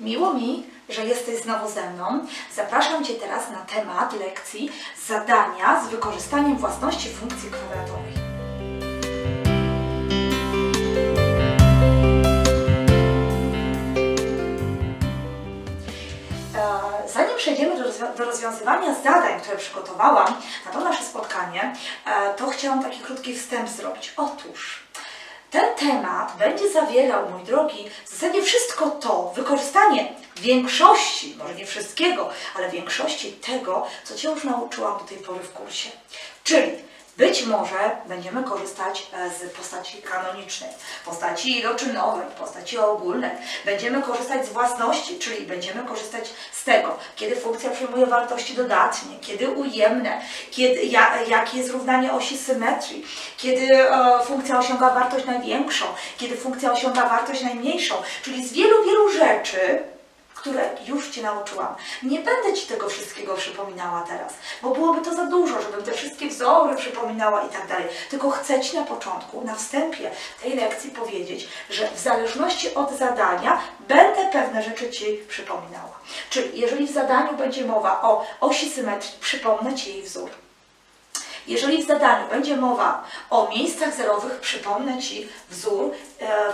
Miło mi, że jesteś znowu ze mną. Zapraszam Cię teraz na temat lekcji zadania z wykorzystaniem własności funkcji kwadratowej. Zanim przejdziemy do rozwiązywania zadań, które przygotowałam na to nasze spotkanie, to chciałam taki krótki wstęp zrobić. Otóż ten temat będzie zawierał, mój drogi, w zasadzie wszystko to, wykorzystanie większości, może nie wszystkiego, ale większości tego, co Cię już nauczyłam do tej pory w kursie. Czyli być może będziemy korzystać z postaci kanonicznej, postaci iloczynowej, postaci ogólnej. Będziemy korzystać z własności, czyli będziemy korzystać z tego, kiedy funkcja przyjmuje wartości dodatnie, kiedy ujemne, kiedy, jakie jest równanie osi symetrii, kiedy funkcja osiąga wartość największą, kiedy funkcja osiąga wartość najmniejszą, czyli z wielu rzeczy, które już Ci nauczyłam. Nie będę Ci tego wszystkiego przypominała teraz, bo byłoby to za dużo, żebym te wszystkie wzory przypominała i tak dalej. Tylko chcę Ci na początku, na wstępie tej lekcji powiedzieć, że w zależności od zadania będę pewne rzeczy Ci przypominała. Czyli jeżeli w zadaniu będzie mowa o osi symetrii, przypomnę Ci jej wzór. Jeżeli w zadaniu będzie mowa o miejscach zerowych, przypomnę Ci wzór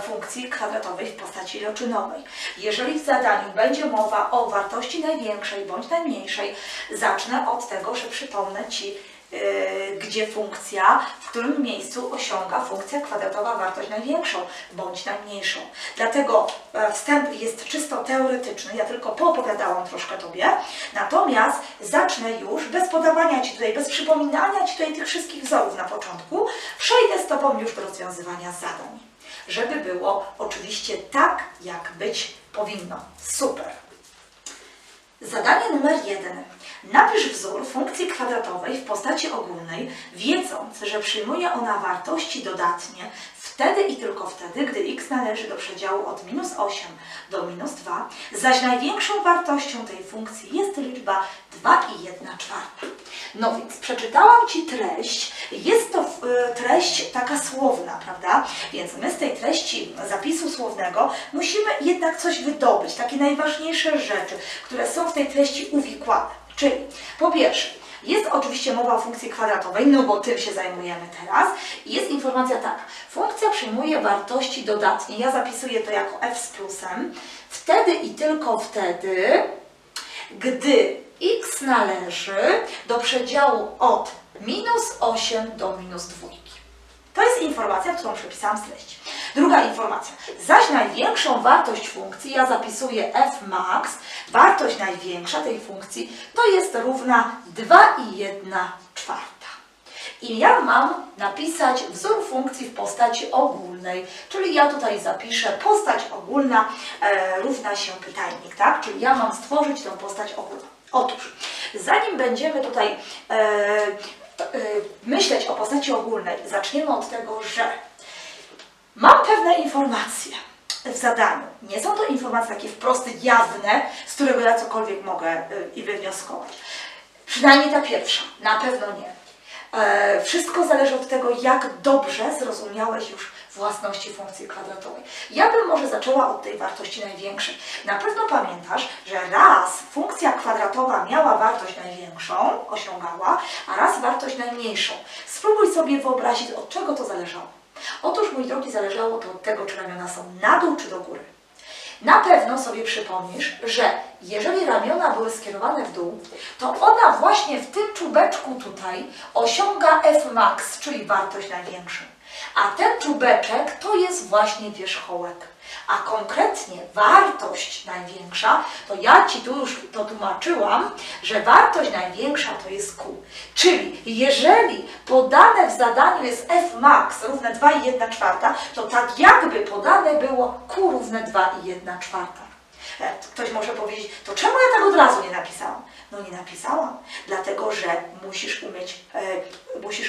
funkcji kwadratowej w postaci iloczynowej. Jeżeli w zadaniu będzie mowa o wartości największej bądź najmniejszej, zacznę od tego, że przypomnę Ci, gdzie funkcja, w którym miejscu osiąga funkcja kwadratowa wartość największą bądź najmniejszą. Dlatego wstęp jest czysto teoretyczny, ja tylko poopowiadałam troszkę Tobie, natomiast zacznę już bez podawania Ci tutaj, bez przypominania Ci tutaj tych wszystkich wzorów na początku, przejdę z Tobą już do rozwiązywania zadań, żeby było oczywiście tak, jak być powinno. Super! Zadanie numer 1. Napisz wzór funkcji kwadratowej w postaci ogólnej, wiedząc, że przyjmuje ona wartości dodatnie wtedy i tylko wtedy, gdy x należy do przedziału od -8 do -2, zaś największą wartością tej funkcji jest liczba 2 1/4. No więc przeczytałam Ci treść, jest to treść taka słowna, prawda? Więc my z tej treści zapisu słownego musimy jednak coś wydobyć, takie najważniejsze rzeczy, które są w tej treści uwikłane. Czyli po pierwsze, jest oczywiście mowa o funkcji kwadratowej, no bo tym się zajmujemy teraz. I jest informacja taka, funkcja przyjmuje wartości dodatnie, ja zapisuję to jako f z plusem, wtedy i tylko wtedy, gdy x należy do przedziału od -8 do -2. To jest informacja, którą przepisałam z treści. Druga informacja. Zaś największą wartość funkcji, ja zapisuję f max, wartość największa tej funkcji to jest równa 2 1/4. I ja mam napisać wzór funkcji w postaci ogólnej, czyli ja tutaj zapiszę postać ogólna równa się pytajnik, tak? Czyli ja mam stworzyć tą postać ogólną. Otóż, zanim będziemy tutaj myśleć o postaci ogólnej, zaczniemy od tego, że mam pewne informacje w zadaniu. Nie są to informacje takie wprost jawne, z którego ja cokolwiek mogę i wywnioskować. Przynajmniej ta pierwsza, na pewno nie. Wszystko zależy od tego, jak dobrze zrozumiałeś już własności funkcji kwadratowej. Ja bym może zaczęła od tej wartości największej. Na pewno pamiętasz, że raz funkcja kwadratowa miała wartość największą, osiągała, a raz wartość najmniejszą. Spróbuj sobie wyobrazić, od czego to zależało. Otóż, mój drogi, zależało to od tego, czy ramiona są na dół, czy do góry. Na pewno sobie przypomnisz, że jeżeli ramiona były skierowane w dół, to ona właśnie w tym czubeczku tutaj osiąga f max, czyli wartość największą. A ten czubeczek to jest właśnie wierzchołek. A konkretnie wartość największa, to ja Ci tu już to tłumaczyłam, że wartość największa to jest Q. Czyli jeżeli podane w zadaniu jest f max równe 2 1/4, to tak jakby podane było Q równe 2 1/4. Ktoś może powiedzieć, to czemu ja tak od razu nie napisałam? No nie napisałam, dlatego że musisz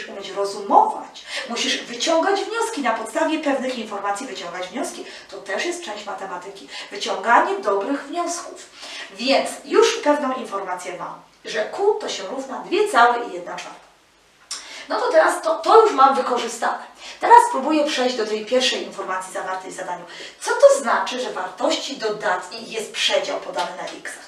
umieć rozumować, musisz wyciągać wnioski, na podstawie pewnych informacji wyciągać wnioski. To też jest część matematyki, wyciąganie dobrych wniosków. Więc już pewną informację mam, że Q to się równa 2 1/4. No to teraz to już mam wykorzystane. Teraz spróbuję przejść do tej pierwszej informacji zawartej w zadaniu. Co to znaczy, że wartości dodatnich jest przedział podany na x-ach?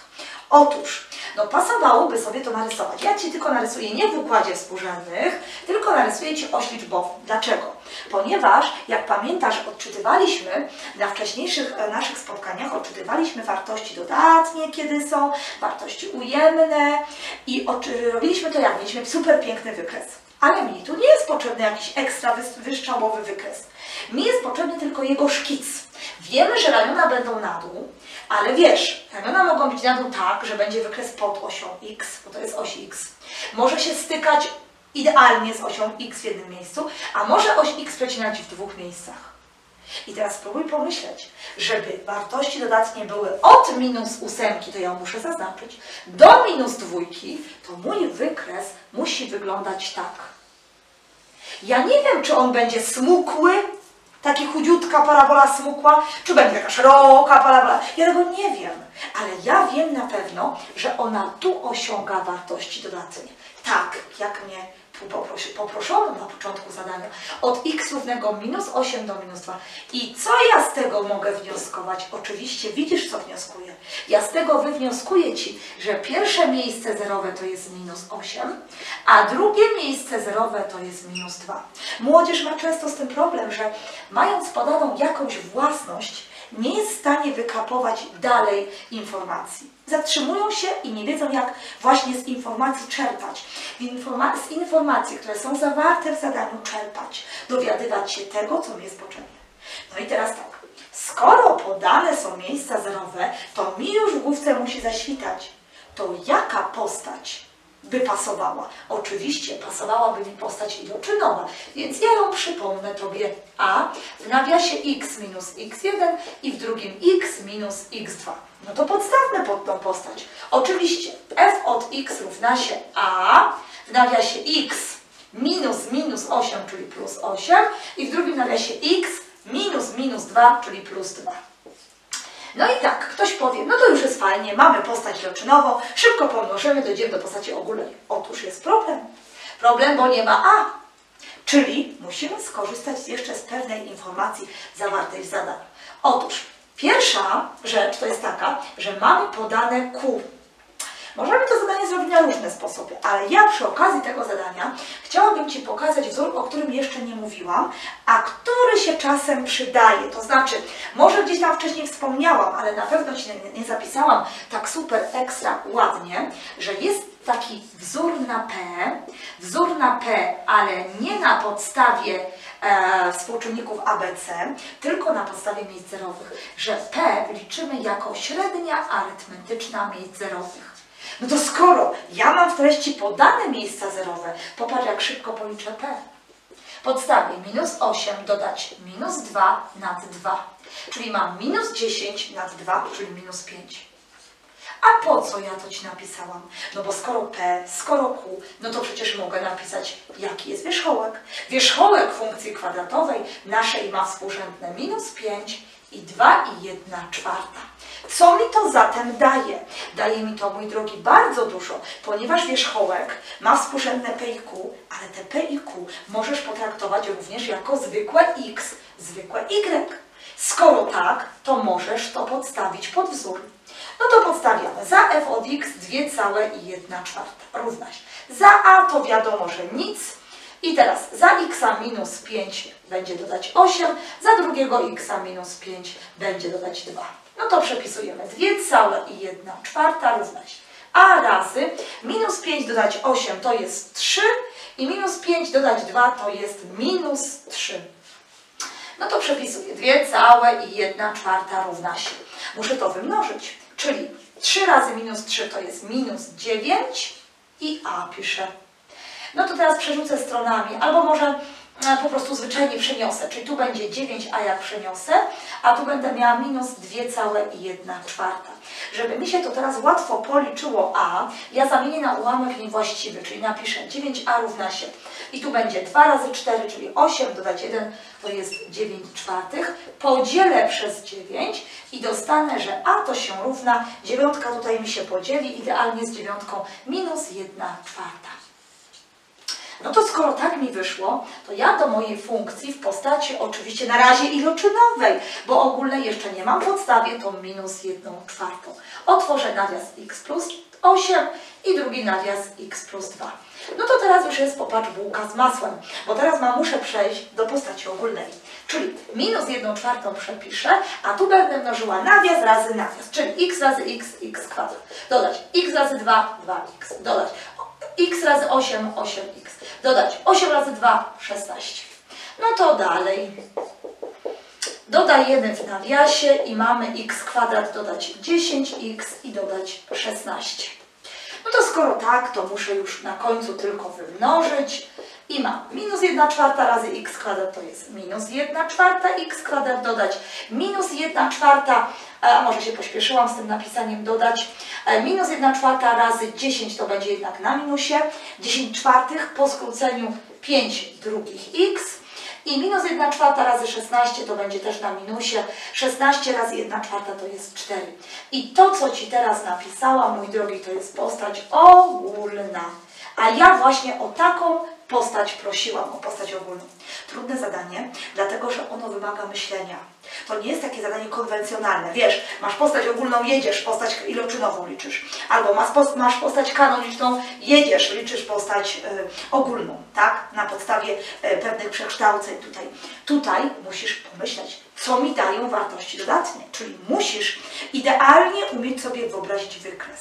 Otóż, no pasowałoby sobie to narysować. Ja Ci tylko narysuję nie w układzie współrzędnych, tylko narysuję Ci oś liczbową. Dlaczego? Ponieważ, jak pamiętasz, odczytywaliśmy na wcześniejszych naszych spotkaniach, odczytywaliśmy wartości dodatnie, kiedy są, wartości ujemne i robiliśmy to jak mieliśmy super piękny wykres. Ale mi tu nie jest potrzebny jakiś ekstra wystrzałowy wykres. Mi jest potrzebny tylko jego szkic. Wiemy, że ramiona będą na dół, ale wiesz, ramiona mogą być na dół tak, że będzie wykres pod osią x, bo to jest oś x. Może się stykać idealnie z osią x w jednym miejscu, a może oś x przecinać w dwóch miejscach. I teraz spróbuj pomyśleć, żeby wartości dodatnie były od -8, to ja muszę zaznaczyć, do -2, to mój wykres musi wyglądać tak. Ja nie wiem, czy on będzie smukły, taki chudziutka parabola smukła, czy będzie taka szeroka parabola, ja tego nie wiem. Ale ja wiem na pewno, że ona tu osiąga wartości dodatnie. Tak, jak mnie poproszono na początku zadania, od x równego -8 do -2. I co ja z tego mogę wnioskować? Oczywiście widzisz, co wnioskuję. Ja z tego wywnioskuję Ci, że pierwsze miejsce zerowe to jest -8, a drugie miejsce zerowe to jest -2. Młodzież ma często z tym problem, że mając podaną jakąś własność, nie jest w stanie wykapować dalej informacji. Zatrzymują się i nie wiedzą, jak właśnie z informacji czerpać. Z informacji, które są zawarte w zadaniu, czerpać. Dowiadywać się tego, co mi jest potrzebne. No i teraz tak. Skoro podane są miejsca zerowe, to mi już w główce musi zaświtać. To jaka postać by pasowała? Oczywiście pasowałaby mi postać iloczynowa, więc ja ją przypomnę Tobie a w nawiasie x minus x1 i w drugim x minus x2. No to podstawmy pod tą postać. Oczywiście f od x równa się a w nawiasie x minus 8, czyli plus 8 i w drugim nawiasie x minus 2, czyli plus 2. No i tak, ktoś powie, no to już jest fajnie, mamy postać iloczynową, szybko pomnożymy, dojdziemy do postaci ogólnej. Otóż jest problem. Problem, bo nie ma a. Czyli musimy skorzystać jeszcze z pewnej informacji zawartej w zadaniu. Otóż pierwsza rzecz to jest taka, że mamy podane q. Możemy to zadanie zrobić na różne sposoby, ale ja przy okazji tego zadania chciałabym Ci pokazać wzór, o którym jeszcze nie mówiłam, a który się czasem przydaje. To znaczy, może gdzieś tam wcześniej wspomniałam, ale na pewno Ci nie zapisałam tak super, ekstra, ładnie, że jest taki wzór na P, ale nie na podstawie współczynników ABC, tylko na podstawie miejsc zerowych, że P liczymy jako średnia arytmetyczna miejsc zerowych. No to skoro ja mam w treści podane miejsca zerowe, popatrz jak szybko policzę P. Podstawię -8 dodać -2 nad 2, czyli mam -10 nad 2, czyli -5. A po co ja to Ci napisałam? No bo skoro P, skoro Q, no to przecież mogę napisać, jaki jest wierzchołek. Wierzchołek funkcji kwadratowej naszej ma współrzędne -5 i 2 1/4. Co mi to zatem daje? Daje mi to, mój drogi, bardzo dużo, ponieważ wierzchołek ma współrzędne P i Q, ale te P i Q możesz potraktować również jako zwykłe X, zwykłe Y. Skoro tak, to możesz to podstawić pod wzór. No to podstawiamy za f od x 2,1/4 równa się. Za a to wiadomo, że nic. I teraz za x -5 będzie dodać 8, za drugiego x -5 będzie dodać 2. No to przepisujemy 2,1/4 równa się. A razy -5 dodać 8 to jest 3 i -5 dodać 2 to jest -3. No to przepisuję 2,1/4 równa się. Muszę to wymnożyć, czyli 3 razy -3 to jest -9 i a piszę. No to teraz przerzucę stronami, albo może po prostu zwyczajnie przeniosę, czyli tu będzie 9, a jak przeniosę, a tu będę miała -2,1/4. Żeby mi się to teraz łatwo policzyło a, ja zamienię na ułamek niewłaściwy, czyli napiszę 9a równa się. I tu będzie 2 razy 4, czyli 8 dodać 1 to jest 9/4. Podzielę przez 9 i dostanę, że a to się równa, 9 tutaj mi się podzieli, idealnie z 9 -1/4. No to skoro tak mi wyszło, to ja do mojej funkcji w postaci oczywiście na razie iloczynowej, bo ogólnej jeszcze nie mam, podstawię tą minus 1/4. Otworzę nawias x plus 8 i drugi nawias x plus 2. No to teraz już jest, popatrz, bułka z masłem, bo teraz muszę przejść do postaci ogólnej. Czyli minus 1/4 przepiszę, a tu będę mnożyła nawias razy nawias, czyli x razy x, x kwadrat. Dodać x razy 2, 2x. Dodać x razy 8, 8x. Dodać 8 razy 2, 16. No to dalej. Dodajemy w nawiasie i mamy x kwadrat, dodać 10x i dodać 16. No to skoro tak, to muszę już na końcu tylko wymnożyć. I mam minus 1/4 razy x kwadrat, to jest minus 1/4 x kwadrat, dodać minus 1/4, a może się pośpieszyłam z tym napisaniem, dodać minus 1/4 razy 10, to będzie jednak na minusie, 10/4 po skróceniu 5 drugich x. I minus 1/4 razy 16 to będzie też na minusie. 16 razy 1/4 to jest 4. I to, co Ci teraz napisałam, mój drogi, to jest postać ogólna. A ja właśnie o taką postać prosiłam, o postać ogólną. Trudne zadanie, dlatego że ono wymaga myślenia. To nie jest takie zadanie konwencjonalne. Wiesz, masz postać ogólną, jedziesz, postać iloczynową liczysz. Albo masz postać kanoniczną, jedziesz, liczysz postać ogólną, tak? Na podstawie pewnych przekształceń Tutaj musisz pomyśleć, co mi dają wartości dodatnie. Czyli musisz idealnie umieć sobie wyobrazić wykres.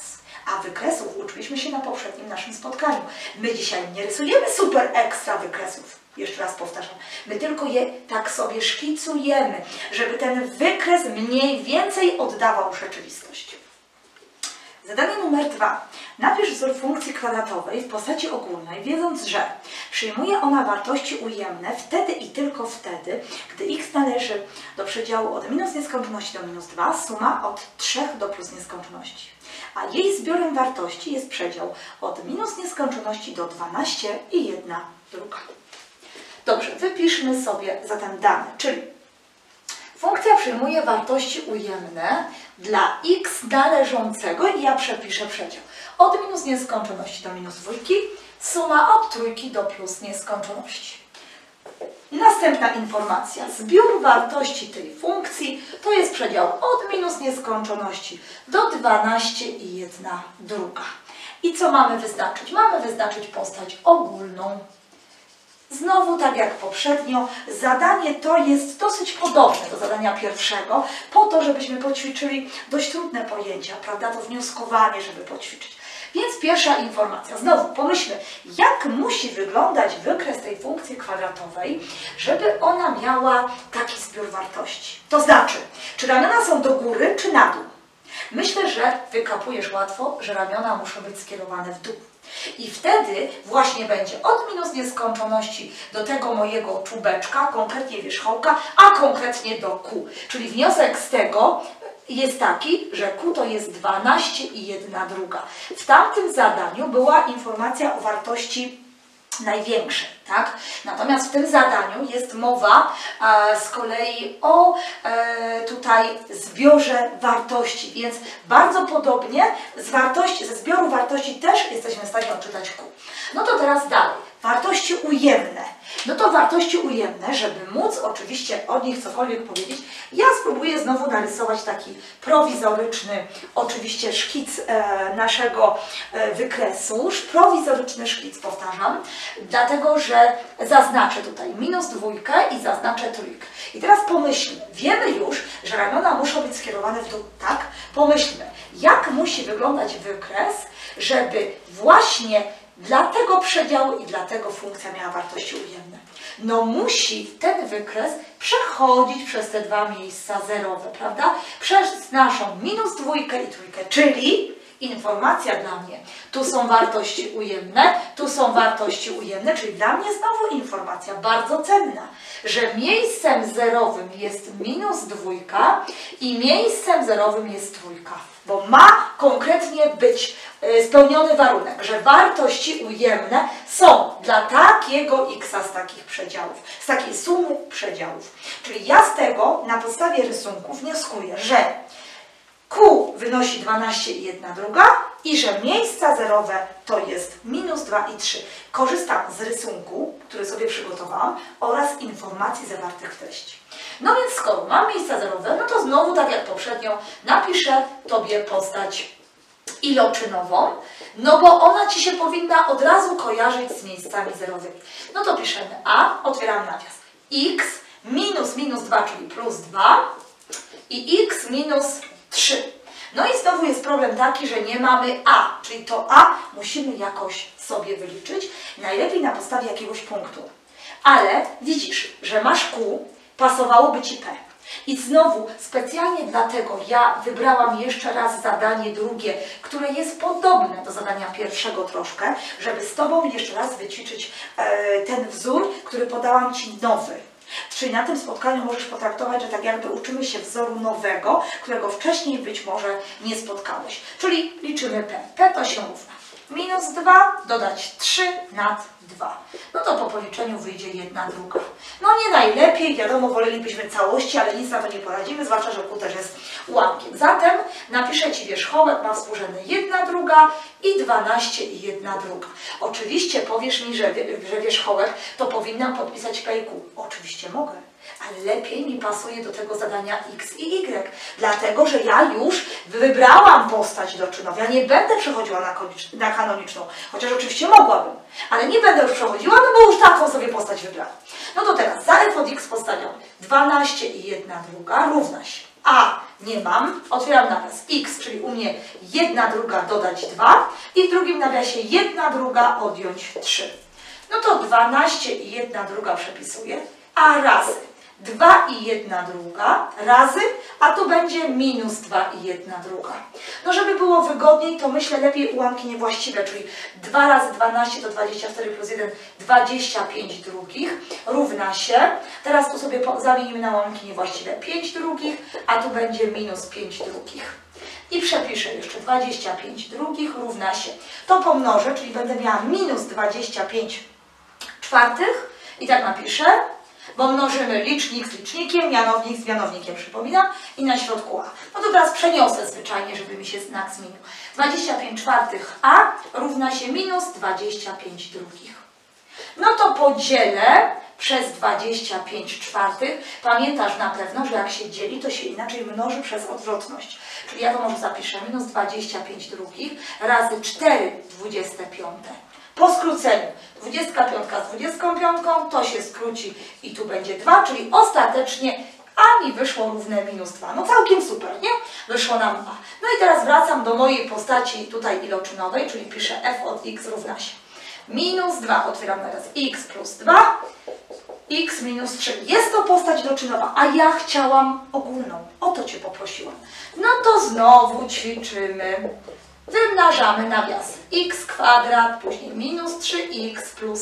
A wykresów uczyliśmy się na poprzednim naszym spotkaniu. My dzisiaj nie rysujemy super ekstra wykresów. Jeszcze raz powtarzam. My tylko je tak sobie szkicujemy, żeby ten wykres mniej więcej oddawał rzeczywistość. Zadanie numer 2. Napisz wzór funkcji kwadratowej w postaci ogólnej, wiedząc, że przyjmuje ona wartości ujemne wtedy i tylko wtedy, gdy x należy do przedziału od minus nieskończoności do minus 2, suma od 3 do plus nieskończoności. A jej zbiorem wartości jest przedział od minus nieskończoności do 12 i 1/2. Dobrze, wypiszmy sobie zatem dane, czyli funkcja przyjmuje wartości ujemne dla x należącego i ja przepiszę przedział od minus nieskończoności do minus 2, suma od 3 do plus nieskończoności. Następna informacja. Zbiór wartości tej funkcji to jest przedział od minus nieskończoności do 12 i 1/2. I co mamy wyznaczyć? Mamy wyznaczyć postać ogólną. Znowu, tak jak poprzednio, zadanie to jest dosyć podobne do zadania pierwszego, po to, żebyśmy poćwiczyli dość trudne pojęcia, prawda, to wnioskowanie, żeby poćwiczyć. Więc pierwsza informacja. Znowu pomyślmy, jak musi wyglądać wykres tej funkcji kwadratowej, żeby ona miała taki zbiór wartości. To znaczy, czy ramiona są do góry, czy na dół? Myślę, że wykapujesz łatwo, że ramiona muszą być skierowane w dół. I wtedy właśnie będzie od minus nieskończoności do tego mojego czubeczka, konkretnie wierzchołka, a konkretnie do Q. Czyli wniosek z tego jest taki, że Q to jest 12 i 1/2. W tamtym zadaniu była informacja o wartości największej, tak? Natomiast w tym zadaniu jest mowa z kolei o tutaj zbiorze wartości, więc bardzo podobnie z wartości, ze zbioru wartości też jesteśmy w stanie odczytać Q. No to teraz dalej. Wartości ujemne. No to wartości ujemne, żeby móc oczywiście o nich cokolwiek powiedzieć, ja spróbuję znowu narysować taki prowizoryczny, oczywiście szkic naszego wykresu. Prowizoryczny szkic, powtarzam, dlatego, że zaznaczę tutaj minus 2 i zaznaczę 3. I teraz pomyślmy, wiemy już, że ramiona muszą być skierowane w dół, tak? Pomyślmy, jak musi wyglądać wykres, żeby właśnie dla tego przedziału i dlatego funkcja miała wartości ujemne. No musi ten wykres przechodzić przez te dwa miejsca zerowe, prawda? Przez naszą minus 2 i 3, czyli informacja dla mnie. Tu są wartości ujemne, tu są wartości ujemne, czyli dla mnie znowu informacja bardzo cenna, że miejscem zerowym jest minus 2 i miejscem zerowym jest 3, bo ma konkretnie być spełniony warunek, że wartości ujemne są dla takiego x-a z takich przedziałów, z takiej sumy przedziałów. Czyli ja z tego na podstawie rysunku wnioskuję, że Q wynosi 12 i 1/2, i że miejsca zerowe to jest minus 2 i 3. Korzystam z rysunku, który sobie przygotowałam, oraz informacji zawartych w treści. No więc skoro mam miejsca zerowe, no to znowu tak jak poprzednio napiszę Tobie postać iloczynową, no bo ona Ci się powinna od razu kojarzyć z miejscami zerowymi. No to piszemy a, otwieram nawias, x minus minus 2, czyli plus 2 i x minus 3. No i znowu jest problem taki, że nie mamy a, czyli to a musimy jakoś sobie wyliczyć, najlepiej na podstawie jakiegoś punktu. Ale widzisz, że masz q, pasowałoby Ci p. I znowu specjalnie dlatego ja wybrałam jeszcze raz zadanie drugie, które jest podobne do zadania pierwszego troszkę, żeby z Tobą jeszcze raz wyćwiczyć ten wzór, który podałam Ci nowy. Czyli na tym spotkaniu możesz potraktować, że tak jakby uczymy się wzoru nowego, którego wcześniej być może nie spotkałeś. Czyli liczymy p. p to się równa minus 2 dodać 3 nad 2. No to po policzeniu wyjdzie 1/2. No nie najlepiej, wiadomo, wolelibyśmy całości, ale nic na to nie poradzimy, zwłaszcza że q też jest ułamkiem. Zatem napiszę Ci wierzchołek, ma współrzędne 1/2 i 12 1/2. Oczywiście powiesz mi, że wierzchołek to powinnam podpisać p i q. Oczywiście mogę, ale lepiej mi pasuje do tego zadania x i y, dlatego że ja już wybrałam postać iloczynową. Ja nie będę przechodziła na kanoniczną, chociaż oczywiście mogłabym, ale nie będę już przechodziła, no bo już taką sobie postać wybrałam. No to teraz za f od x postawiam 12 1/2 równa się a, nie mam, otwieram nawias x, czyli u mnie 1/2 dodać 2 i w drugim nawiasie 1/2 odjąć 3. No to 12 1/2 przepisuję, a razy 2 1/2 razy, a tu będzie minus 2 1/2. No żeby było wygodniej, to myślę lepiej ułamki niewłaściwe, czyli 2 razy 12 to 24 plus 1, 25/2 równa się. Teraz tu sobie zamienimy na ułamki niewłaściwe 5/2, a tu będzie minus 5/2. I przepiszę jeszcze 25/2 równa się. To pomnożę, czyli będę miała minus 25/4 i tak napiszę, bo mnożymy licznik z licznikiem, mianownik z mianownikiem, przypominam, i na środku a. No to teraz przeniosę zwyczajnie, żeby mi się znak zmienił. 25/4 a równa się minus 25/2. No to podzielę przez 25/4. Pamiętasz na pewno, że jak się dzieli, to się inaczej mnoży przez odwrotność. Czyli ja to może zapiszę minus 25/2 razy 4/25. Po skróceniu 25 z 25 to się skróci i tu będzie 2, czyli ostatecznie a mi wyszło równe minus 2. No całkiem super, nie? Wyszło nam a. No i teraz wracam do mojej postaci tutaj iloczynowej, czyli piszę f od x równa się minus 2, otwieram teraz x plus 2, x minus 3. Jest to postać iloczynowa, a ja chciałam ogólną. O to Cię poprosiłam. No to znowu ćwiczymy. Wymnażamy nawias x² później minus 3x plus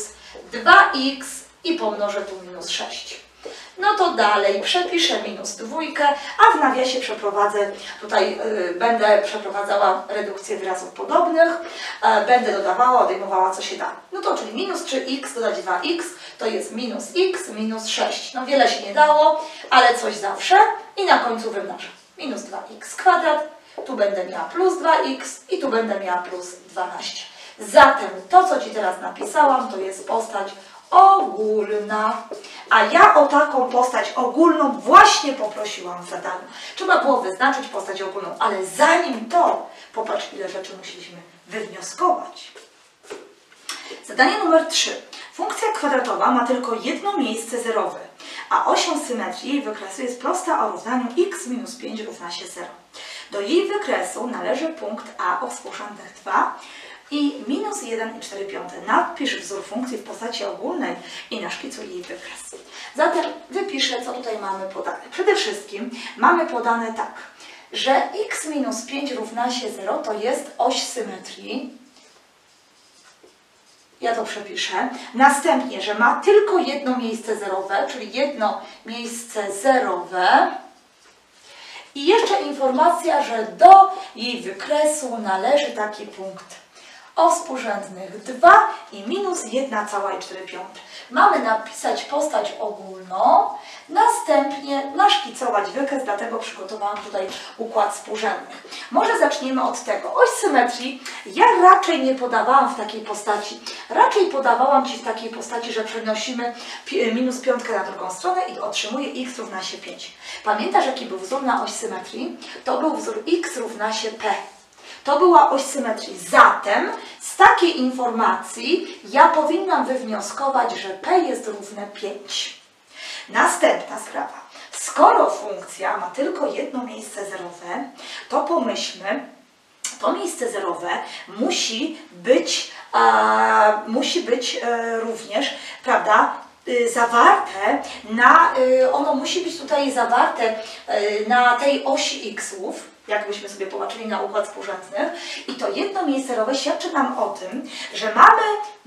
2x i pomnożę tu minus 6. No to dalej przepiszę minus 2, a w nawiasie przeprowadzę, tutaj będę przeprowadzała redukcję wyrazów podobnych, będę dodawała, odejmowała co się da. No to czyli minus 3x dodać 2x to jest minus x minus 6. No wiele się nie dało, ale coś zawsze i na końcu wymnażam. Minus 2x². Tu będę miała plus 2x i tu będę miała plus 12. Zatem to, co Ci teraz napisałam, to jest postać ogólna. A ja o taką postać ogólną właśnie poprosiłam w zadaniu. Trzeba było wyznaczyć postać ogólną, ale zanim to, popatrz, ile rzeczy musieliśmy wywnioskować. Zadanie numer 3. Funkcja kwadratowa ma tylko jedno miejsce zerowe, a osią symetrii jej wykresu jest prosta o równaniu x minus 5 równa się 0. Do jej wykresu należy punkt a o współrzędnych 2 i minus 1 4/5. Napisz wzór funkcji w postaci ogólnej i naszkicuj jej wykres. Zatem wypiszę, co tutaj mamy podane. Przede wszystkim mamy podane tak, że x minus 5 równa się 0 to jest oś symetrii. Ja to przepiszę. Następnie, że ma tylko jedno miejsce zerowe, czyli jedno miejsce zerowe. I jeszcze informacja, że do jej wykresu należy taki punkt o współrzędnych 2 i minus 1,4/5. Mamy napisać postać ogólną, następnie naszkicować wykres, dlatego przygotowałam tutaj układ współrzędnych. Może zaczniemy od tego. Oś symetrii ja raczej nie podawałam w takiej postaci. Raczej podawałam Ci w takiej postaci, że przenosimy minus 5 na drugą stronę i otrzymuję x równa się 5. Pamiętasz, jaki był wzór na oś symetrii? To był wzór x równa się p. To była oś symetrii. Zatem z takiej informacji ja powinnam wywnioskować, że p jest równe 5. Następna sprawa. Skoro funkcja ma tylko jedno miejsce zerowe, to pomyślmy, to miejsce zerowe musi być również, prawda, zawarte na, ono musi być tutaj zawarte na tej osi x'ów, jakbyśmy sobie popatrzyli na układ współrzędnych, i to jedno miejsce zerowe świadczy nam o tym, że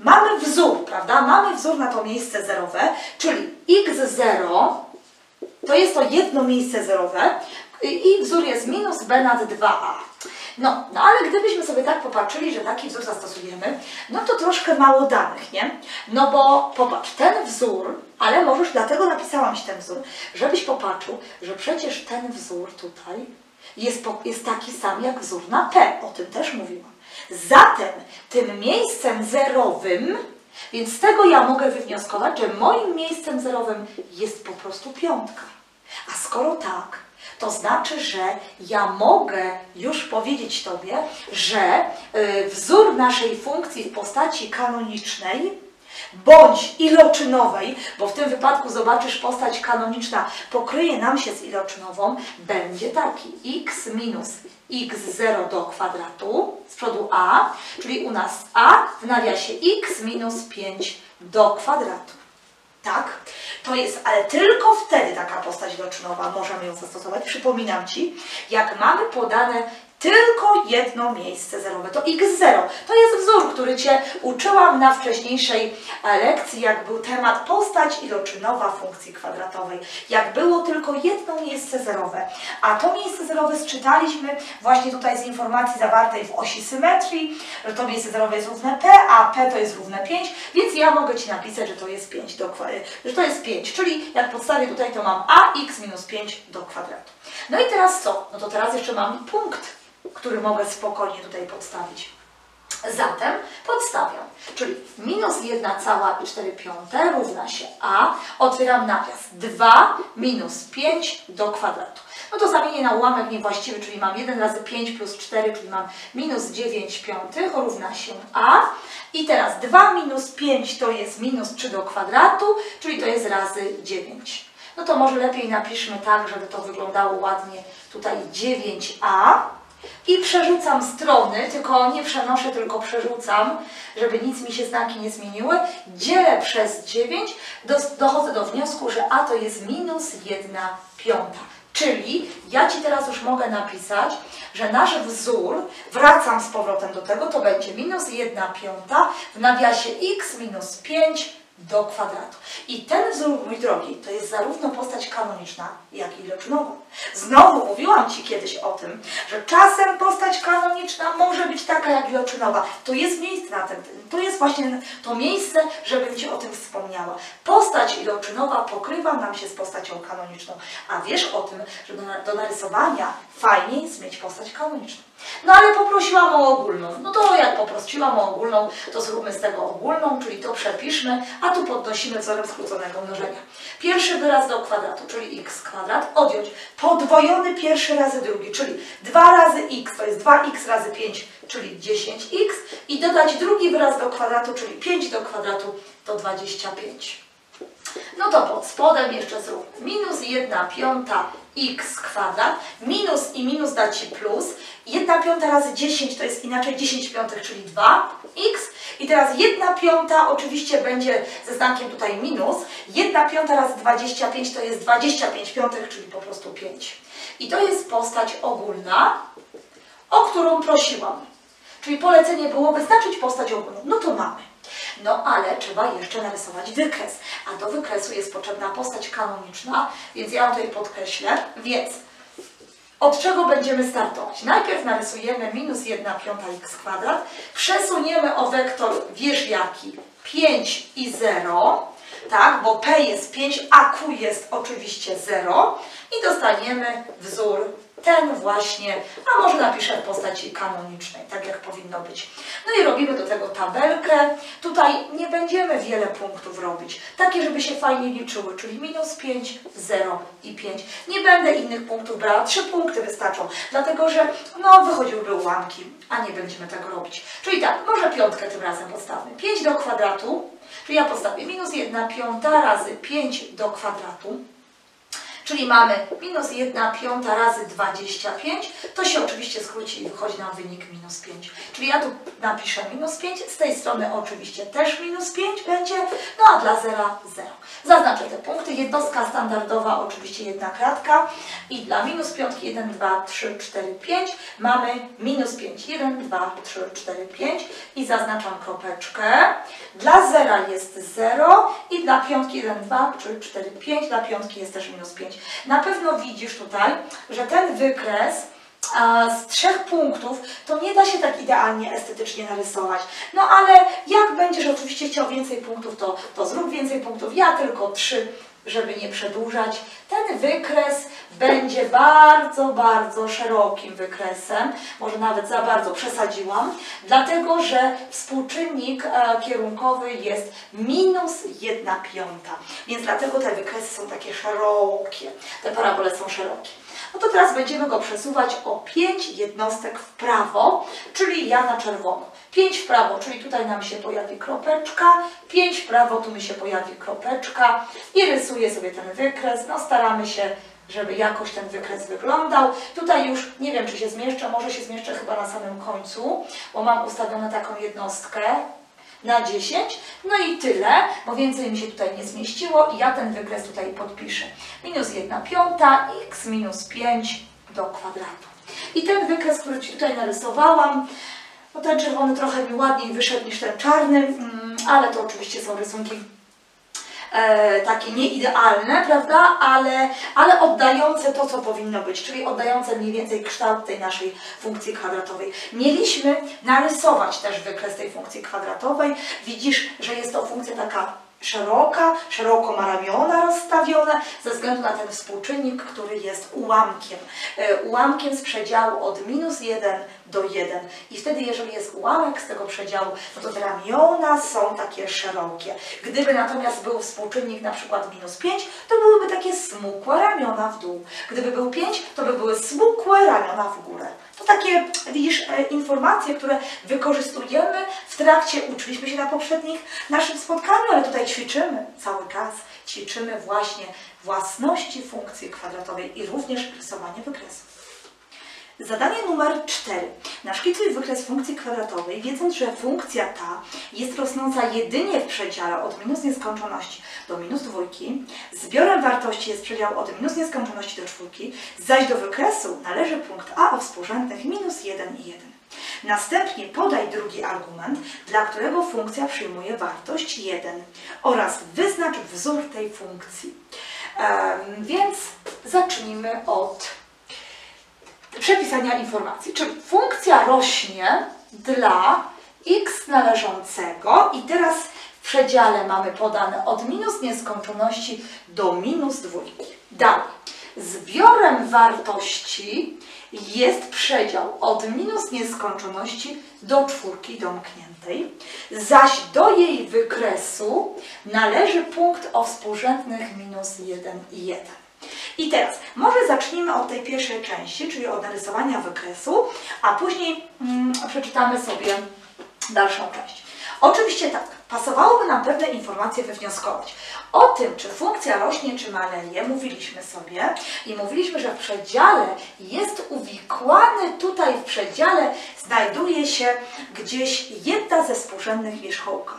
mamy wzór, prawda? Mamy wzór na to miejsce zerowe, czyli x0 to jest to jedno miejsce zerowe i wzór jest minus b nad 2a. No ale gdybyśmy sobie tak popatrzyli, że taki wzór zastosujemy, no to troszkę mało danych, nie? No bo popatrz, ten wzór, ale możesz, dlatego napisałam Ci ten wzór, żebyś popatrzył, że przecież ten wzór tutaj jest taki sam jak wzór na p, o tym też mówiłam. Zatem tym miejscem zerowym, więc z tego ja mogę wywnioskować, że moim miejscem zerowym jest po prostu 5. A skoro tak, to znaczy, że ja mogę już powiedzieć Tobie, że wzór naszej funkcji w postaci kanonicznej bądź iloczynowej, bo w tym wypadku zobaczysz, postać kanoniczna pokryje nam się z iloczynową, będzie taki x minus x0 do kwadratu z przodu a, czyli u nas a w nawiasie x minus 5 do kwadratu. Tak? To jest, ale tylko wtedy taka postać iloczynowa, możemy ją zastosować. Przypominam Ci, jak mamy podane tylko jedno miejsce zerowe, to x0. To jest wzór, który Cię uczyłam na wcześniejszej lekcji, jak był temat postać iloczynowa funkcji kwadratowej. Jak było tylko jedno miejsce zerowe. A to miejsce zerowe sczytaliśmy właśnie tutaj z informacji zawartej w osi symetrii, że to miejsce zerowe jest równe p, a p to jest równe 5, więc ja mogę Ci napisać, że to jest 5 do kwadratu, że to jest 5, czyli jak podstawię tutaj, to mam ax minus 5 do kwadratu. No i teraz co? No to teraz jeszcze mam punkt, który mogę spokojnie tutaj podstawić. Zatem podstawiam, czyli minus 1,4/5 równa się a, otwieram nawias 2 minus 5 do kwadratu. No to zamienię na ułamek niewłaściwy, czyli mam 1 razy 5 plus 4, czyli mam minus 9/5 równa się a. I teraz 2 minus 5 to jest minus 3 do kwadratu, czyli to jest razy 9. No to może lepiej napiszmy tak, żeby to wyglądało ładnie, tutaj 9a. I przerzucam strony, tylko nie przenoszę, tylko przerzucam, żeby nic mi się znaki nie zmieniły. Dzielę przez 9, dochodzę do wniosku, że a to jest minus 1/5. Czyli ja Ci teraz już mogę napisać, że nasz wzór, wracam z powrotem do tego, to będzie minus 1/5 w nawiasie x minus 5 do kwadratu. I ten wzór, mój drogi, to jest zarówno postać kanoniczna, jak i iloczynowa. Znowu mówiłam Ci kiedyś o tym, że czasem postać kanoniczna może być taka jak iloczynowa. To jest miejsce na ten, to jest właśnie to miejsce, żebym Ci o tym wspomniała. Postać iloczynowa pokrywa nam się z postacią kanoniczną. A wiesz o tym, że do narysowania fajniej jest mieć postać kanoniczną. No ale poprosiłam o ogólną. No to jak poprosiłam o ogólną, to zróbmy z tego ogólną, czyli to przepiszmy, a tu podnosimy wzorem skróconego mnożenia. Pierwszy wyraz do kwadratu, czyli x kwadrat, odjąć podwojony pierwszy razy drugi, czyli 2 razy x, to jest 2x razy 5, czyli 10x, i dodać drugi wyraz do kwadratu, czyli 5 do kwadratu, to 25. No to pod spodem jeszcze zróbmy minus 1/5 x kwadrat, minus i minus da Ci plus, 1/5 razy 10 to jest inaczej 10/5, czyli 2x, i teraz 1/5 oczywiście będzie ze znakiem tutaj minus, 1/5 razy 25 to jest 25/5, czyli po prostu 5. I to jest postać ogólna, o którą prosiłam, czyli polecenie byłoby znaczyć postać ogólną, no to mamy. No ale trzeba jeszcze narysować wykres, a do wykresu jest potrzebna postać kanoniczna, więc ja tutaj podkreślę, więc Od czego będziemy startować? Najpierw narysujemy -1/5x² przesuniemy o wektor, wiesz jaki, 5 i 0, tak, bo P jest 5, a Q jest oczywiście 0 i dostaniemy wzór ten właśnie, a może napiszę w postaci kanonicznej, tak jak powinno być. No i robimy do tego tabelkę. Tutaj nie będziemy wiele punktów robić, takie, żeby się fajnie liczyły, czyli -5, 0 i 5. Nie będę innych punktów brała, 3 punkty wystarczą, dlatego że no, wychodziłyby ułamki, a nie będziemy tego robić. Czyli tak, może piątkę tym razem postawmy. 5 do kwadratu, czyli ja postawię -1/5 razy 5 do kwadratu. Czyli mamy -1/5 razy 25, to się oczywiście skróci i wychodzi nam wynik -5. Czyli ja tu napiszę -5, z tej strony oczywiście też -5 będzie, no a dla zera 0. Zaznaczę te punkty, jednostka standardowa oczywiście jedna kratka i dla -5 1, 2, 3, 4, 5 mamy -5, 1, 2, 3, 4, 5 i zaznaczam kropeczkę. Dla zera jest 0 i dla 5 1, 2, 3, 4, 5, dla 5 jest też -5. Na pewno widzisz tutaj, że ten wykres z 3 punktów to nie da się tak idealnie estetycznie narysować. No ale jak będziesz oczywiście chciał więcej punktów, to zrób więcej punktów. Ja tylko 3, żeby nie przedłużać. Ten wykres będzie bardzo, bardzo szerokim wykresem. Może nawet za bardzo przesadziłam. Dlatego, że współczynnik kierunkowy jest -1/5. Więc dlatego te wykresy są takie szerokie. Te parabole są szerokie. No to teraz będziemy go przesuwać o 5 jednostek w prawo, czyli ja na czerwono. 5 w prawo, czyli tutaj nam się pojawi kropeczka, 5 w prawo, tu mi się pojawi kropeczka i rysuję sobie ten wykres. No staramy się, żeby jakoś ten wykres wyglądał. Tutaj już nie wiem, czy się zmieszczę, może się zmieszczę chyba na samym końcu, bo mam ustawioną taką jednostkę na 10, no i tyle, bo więcej mi się tutaj nie zmieściło i ja ten wykres tutaj podpiszę. -1/5 x -5 do kwadratu. I ten wykres, który Ci tutaj narysowałam, no ten czerwony trochę mi ładniej wyszedł niż ten czarny, ale to oczywiście są rysunki takie nieidealne, prawda, ale oddające to, co powinno być, czyli oddające mniej więcej kształt tej naszej funkcji kwadratowej. Mieliśmy narysować też wykres tej funkcji kwadratowej. Widzisz, że jest to funkcja taka szeroka, szeroko ma ramiona rozstawione ze względu na ten współczynnik, który jest ułamkiem. Ułamkiem z przedziału od -1 do 1. I wtedy, jeżeli jest ułamek z tego przedziału, no to te ramiona są takie szerokie. Gdyby natomiast był współczynnik na przykład -5, to byłyby takie smukłe ramiona w dół. Gdyby był 5, to by były smukłe ramiona w górę. To takie, widzisz, informacje, które wykorzystujemy w trakcie, uczyliśmy się na poprzednich naszym spotkaniu, ale tutaj ćwiczymy cały czas, ćwiczymy właśnie własności funkcji kwadratowej i również rysowanie wykresów. Zadanie numer 4. Naszkicuj wykres funkcji kwadratowej, wiedząc, że funkcja ta jest rosnąca jedynie w przedziale od -nieskończoności do -2. Zbiorem wartości jest przedział od -nieskończoności do 4, zaś do wykresu należy punkt A o współrzędnych -1 i 1. Następnie podaj drugi argument, dla którego funkcja przyjmuje wartość 1 oraz wyznacz wzór tej funkcji. Więc zacznijmy od przepisania informacji, czyli funkcja rośnie dla x należącego i teraz w przedziale mamy podane od -nieskończoności do -2. Dalej, zbiorem wartości jest przedział od -nieskończoności do 4 domkniętej, zaś do jej wykresu należy punkt o współrzędnych -1 i 1. I teraz może zacznijmy od tej pierwszej części, czyli od narysowania wykresu, a później przeczytamy sobie dalszą część. Oczywiście tak, pasowałoby nam pewne informacje wywnioskować. O tym, czy funkcja rośnie, czy maleje, mówiliśmy sobie i mówiliśmy, że w przedziale jest uwikłany, tutaj w przedziale znajduje się gdzieś jedna ze współrzędnych wierzchołka.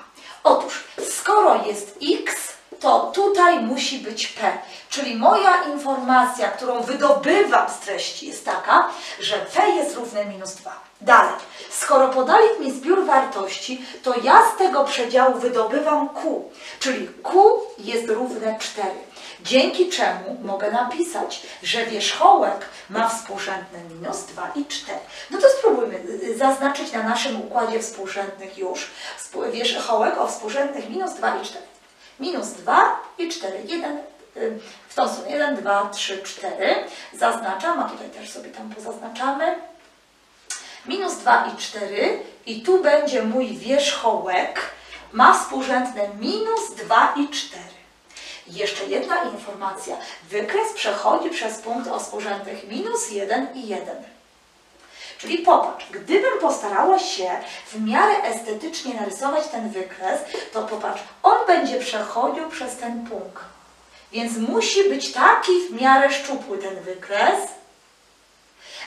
Otóż, skoro jest x, to tutaj musi być P. Czyli moja informacja, którą wydobywam z treści, jest taka, że P jest równe -2. Dalej, skoro podali mi zbiór wartości, to ja z tego przedziału wydobywam Q, czyli Q jest równe 4. Dzięki czemu mogę napisać, że wierzchołek ma współrzędne -2 i 4. No to spróbujmy zaznaczyć na naszym układzie współrzędnych już wierzchołek o współrzędnych -2 i 4. -2 i 4. 1, w tą stronę 1, 2, 3, 4. Zaznaczam, a tutaj też sobie tam pozaznaczamy. -2 i 4. I tu będzie mój wierzchołek. Ma współrzędne -2 i 4. Jeszcze jedna informacja. Wykres przechodzi przez punkt o współrzędnych -1 i 1. Czyli popatrz, gdybym postarała się w miarę estetycznie narysować ten wykres, to popatrz, on będzie przechodził przez ten punkt. Więc musi być taki w miarę szczupły ten wykres.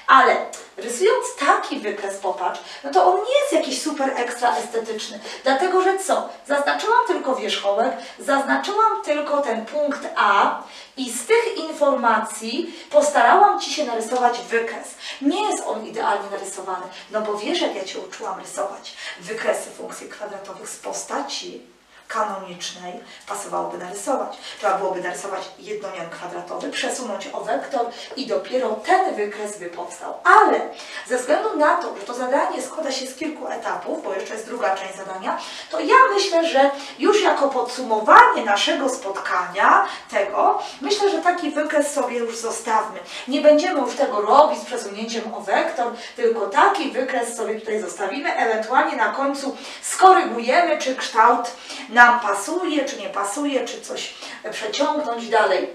Ale rysując taki wykres, popatrz, no to on nie jest jakiś super ekstra estetyczny. Dlatego, że co? Zaznaczyłam tylko wierzchołek, zaznaczyłam tylko ten punkt A i z tych informacji postarałam Ci się narysować wykres. Nie jest on idealnie narysowany, no bo wiesz, jak ja Cię uczyłam rysować wykresy funkcji kwadratowych z postaci kanonicznej, pasowałoby narysować. Trzeba byłoby narysować jednomiar kwadratowy, przesunąć o wektor i dopiero ten wykres by powstał. Ale ze względu na to, że to zadanie składa się z kilku etapów, bo jeszcze jest druga część zadania, to ja myślę, że już jako podsumowanie naszego spotkania tego, myślę, że taki wykres sobie już zostawmy. Nie będziemy już tego robić z przesunięciem o wektor, tylko taki wykres sobie tutaj zostawimy, ewentualnie na końcu skorygujemy, czy kształt nam pasuje, czy nie pasuje, czy coś przeciągnąć dalej.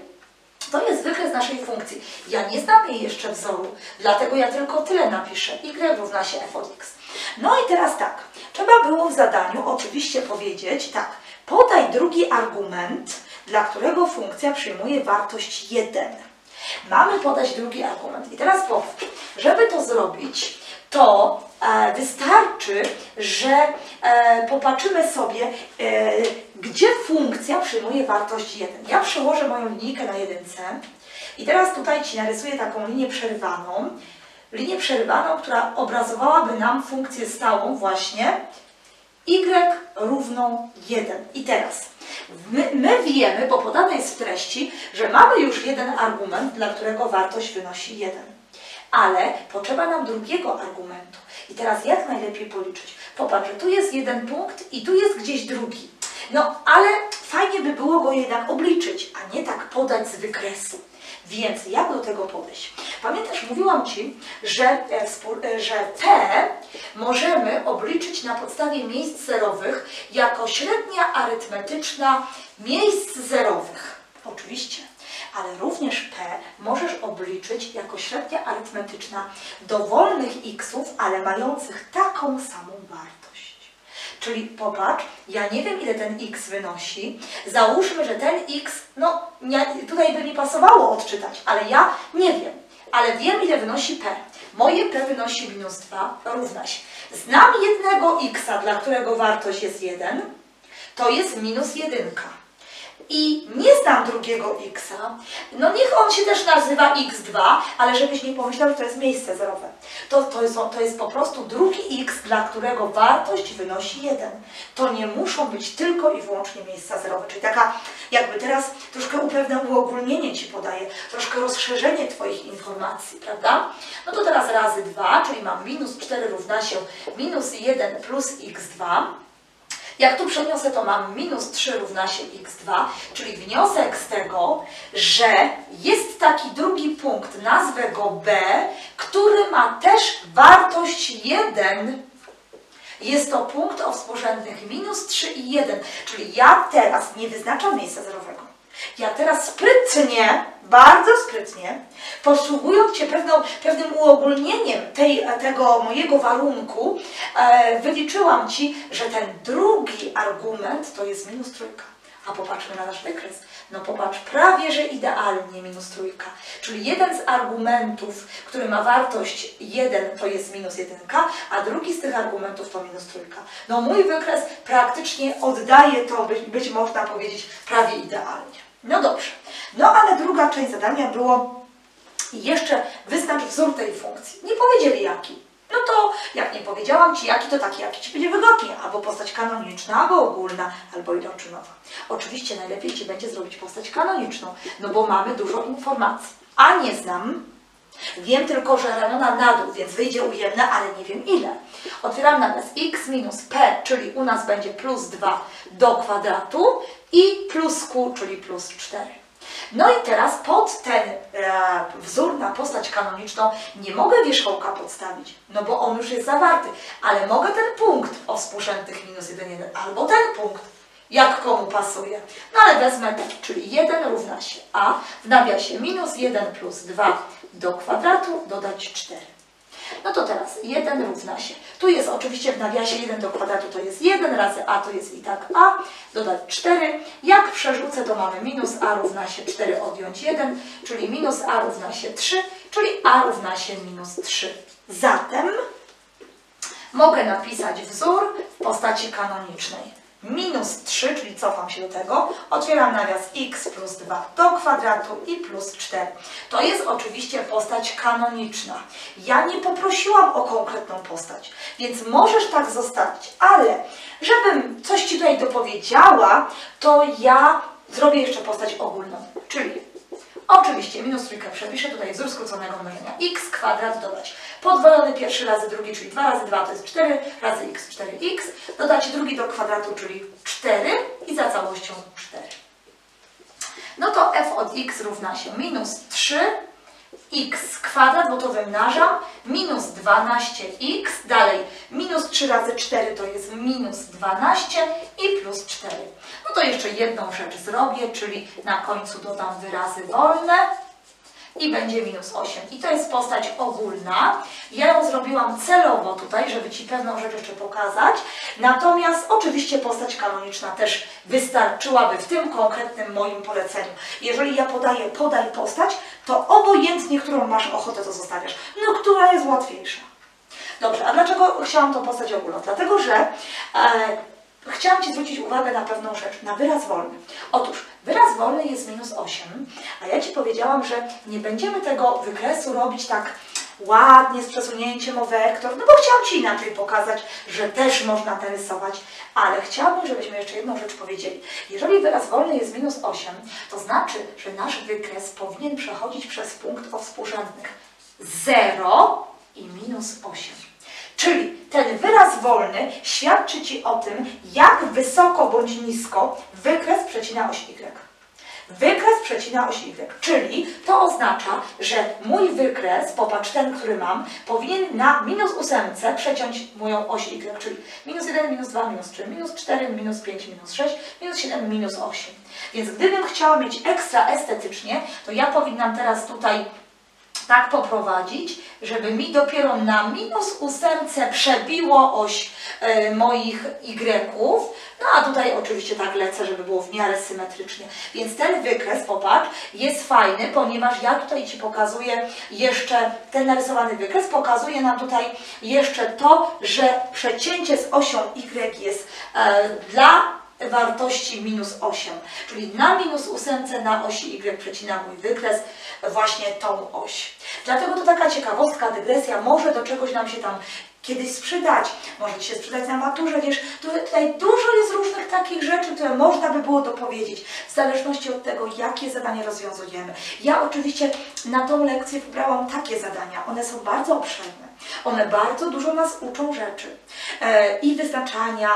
To jest wykres naszej funkcji. Ja nie znam jej jeszcze wzoru, dlatego ja tylko tyle napiszę. Y równa się f od x. No i teraz tak, trzeba było w zadaniu oczywiście powiedzieć tak, podaj drugi argument, dla którego funkcja przyjmuje wartość 1. Mamy podać drugi argument. I teraz powtórzę, żeby to zrobić, to wystarczy, że popatrzymy sobie, gdzie funkcja przyjmuje wartość 1. Ja przełożę moją linijkę na jedynce i teraz tutaj Ci narysuję taką linię przerywaną, która obrazowałaby nam funkcję stałą właśnie y równą 1. I teraz my wiemy, bo podane jest w treści, że mamy już jeden argument, dla którego wartość wynosi 1. Ale potrzeba nam drugiego argumentu. I teraz jak najlepiej policzyć? Popatrz, że tu jest jeden punkt i tu jest gdzieś drugi. No, ale fajnie by było go jednak obliczyć, a nie tak podać z wykresu. Więc jak do tego podejść? Pamiętasz, mówiłam Ci, że P możemy obliczyć na podstawie miejsc zerowych jako średnia arytmetyczna miejsc zerowych. Oczywiście. Ale również P możesz obliczyć jako średnia arytmetyczna dowolnych xów, ale mających taką samą wartość. Czyli popatrz, ja nie wiem, ile ten x wynosi. Załóżmy, że ten x, no tutaj by mi pasowało odczytać, ale ja nie wiem. Ale wiem, ile wynosi P. Moje P wynosi -2 równa się. Znam jednego xa, dla którego wartość jest 1, to jest -1. I nie znam drugiego x, no niech on się też nazywa x2, ale żebyś nie pomyślał, że to jest miejsce zerowe. To jest po prostu drugi x, dla którego wartość wynosi 1. To nie muszą być tylko i wyłącznie miejsca zerowe. Czyli taka jakby teraz troszkę upewne uogólnienie Ci podaje, troszkę rozszerzenie Twoich informacji, prawda? No to teraz razy 2, czyli mam -4 równa się -1 plus x2. Jak tu przeniosę, to mam -3 równa się x2, czyli wniosek z tego, że jest taki drugi punkt, nazwę go B, który ma też wartość 1. Jest to punkt o współrzędnych -3 i 1, czyli ja teraz nie wyznaczam miejsca zerowego. Ja teraz sprytnie, bardzo sprytnie, posługując się pewnym uogólnieniem tego mojego warunku, wyliczyłam Ci, że ten drugi argument to jest -3. A popatrzmy na nasz wykres. No popatrz, prawie że idealnie -3. Czyli jeden z argumentów, który ma wartość 1, to jest -1, a drugi z tych argumentów to -3. No mój wykres praktycznie oddaje to, być można powiedzieć, prawie idealnie. No dobrze. No ale druga część zadania było jeszcze wyznacz wzór tej funkcji. Nie powiedzieli jaki. No to jak nie powiedziałam Ci jaki, to taki jaki Ci będzie wygodnie. Albo postać kanoniczna, albo ogólna, albo iloczynowa. Oczywiście najlepiej Ci będzie zrobić postać kanoniczną, no bo mamy dużo informacji. A nie znam, wiem tylko, że ramiona na dół, więc wyjdzie ujemne, ale nie wiem ile. Otwieram nawias x minus p, czyli u nas będzie +2 do kwadratu i +q, czyli +4. No i teraz pod ten wzór na postać kanoniczną nie mogę wierzchołka podstawić, no bo on już jest zawarty, ale mogę ten punkt o współrzędnych -1, 1 albo ten punkt, jak komu pasuje. No ale wezmę ten, czyli 1 równa się a w nawiasie -1 + 2 do kwadratu dodać 4. No to teraz 1 równa się. Tu jest oczywiście w nawiasie 1 do kwadratu to jest 1 razy a to jest i tak a, dodać 4. Jak przerzucę, to mamy -a równa się 4 odjąć 1, czyli -a równa się 3, czyli a równa się -3. Zatem mogę napisać wzór w postaci kanonicznej. -3, czyli cofam się do tego, otwieram nawias x +2 do kwadratu i +4. To jest oczywiście postać kanoniczna. Ja nie poprosiłam o konkretną postać, więc możesz tak zostawić, ale żebym coś Ci tutaj dopowiedziała, to ja zrobię jeszcze postać ogólną, czyli oczywiście -3 przepiszę, tutaj wzór skróconego mnożenia x² dodać podwojony pierwszy razy drugi, czyli 2 razy 2 to jest 4, razy x 4x, dodać 2 do kwadratu, czyli 4 i za całością 4. No to f od x równa się -3x², bo to wymnażam, -12x, dalej -3 razy 4 to jest -12 i +4. No to jeszcze jedną rzecz zrobię, czyli na końcu dodam wyrazy wolne i będzie -8. I to jest postać ogólna. Ja ją zrobiłam celowo tutaj, żeby Ci pewną rzecz jeszcze pokazać. Natomiast oczywiście postać kanoniczna też wystarczyłaby w tym konkretnym moim poleceniu. Jeżeli ja podaję podaj postać, to obojętnie, którą masz ochotę, to zostawiasz. No, która jest łatwiejsza. Dobrze, a dlaczego chciałam tą postać ogólną? Dlatego, że chciałam Ci zwrócić uwagę na pewną rzecz, na wyraz wolny. Otóż wyraz wolny jest -8, a ja Ci powiedziałam, że nie będziemy tego wykresu robić tak ładnie z przesunięciem o wektor, no bo chciałam Ci inaczej pokazać, że też można to rysować, ale chciałabym, żebyśmy jeszcze jedną rzecz powiedzieli. Jeżeli wyraz wolny jest -8, to znaczy, że nasz wykres powinien przechodzić przez punkt o współrzędnych 0 i -8. Czyli ten wyraz wolny świadczy Ci o tym, jak wysoko bądź nisko wykres przecina oś y. Wykres przecina oś y, czyli to oznacza, że mój wykres, popatrz ten, który mam, powinien na -8 przeciąć moją oś y, czyli -1, -2, -3, -4, -5, -6, -7, -8. Więc gdybym chciała mieć ekstra estetycznie, to ja powinnam teraz tutaj tak poprowadzić, żeby mi dopiero na -8 przebiło oś moich y-ów. No a tutaj oczywiście tak lecę, żeby było w miarę symetrycznie. Więc ten wykres, popatrz, jest fajny, ponieważ ja tutaj Ci pokazuję jeszcze, ten narysowany wykres pokazuje nam tutaj jeszcze to, że przecięcie z osią y jest dla wartości -8, czyli na -8 na osi y przecina mój wykres właśnie tą oś. Dlatego to taka ciekawostka, dygresja, może do czegoś nam się tam kiedyś sprzedać, może Ci się sprzedać na maturze, wiesz, tutaj dużo jest różnych takich rzeczy, które można by było dopowiedzieć, w zależności od tego, jakie zadanie rozwiązujemy. Ja oczywiście na tą lekcję wybrałam takie zadania, one są bardzo obszerne. One bardzo dużo nas uczą rzeczy i wyznaczania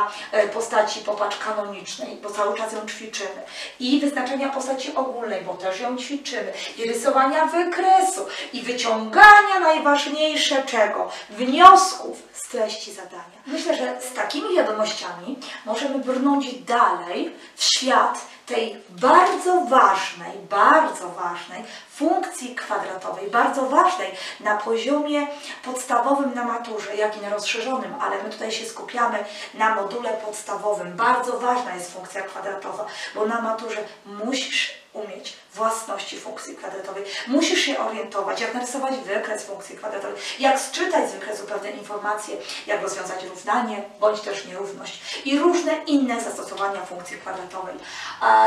postaci, popatrz, kanonicznej, bo cały czas ją ćwiczymy, i wyznaczania postaci ogólnej, bo też ją ćwiczymy, i rysowania wykresu, i wyciągania najważniejsze czego? Wniosków z treści zadania. Myślę, że z takimi wiadomościami możemy brnąć dalej w świat tej bardzo ważnej funkcji kwadratowej, bardzo ważnej na poziomie podstawowym na maturze, jak i na rozszerzonym, ale my tutaj się skupiamy na module podstawowym. Bardzo ważna jest funkcja kwadratowa, bo na maturze musisz umieć własności funkcji kwadratowej. Musisz się orientować, jak narysować wykres funkcji kwadratowej, jak sczytać z wykresu pewne informacje, jak rozwiązać równanie bądź też nierówność i różne inne zastosowania funkcji kwadratowej.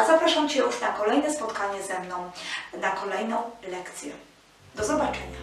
Zapraszam Cię już na kolejne spotkanie ze mną, na kolejną lekcję. Do zobaczenia.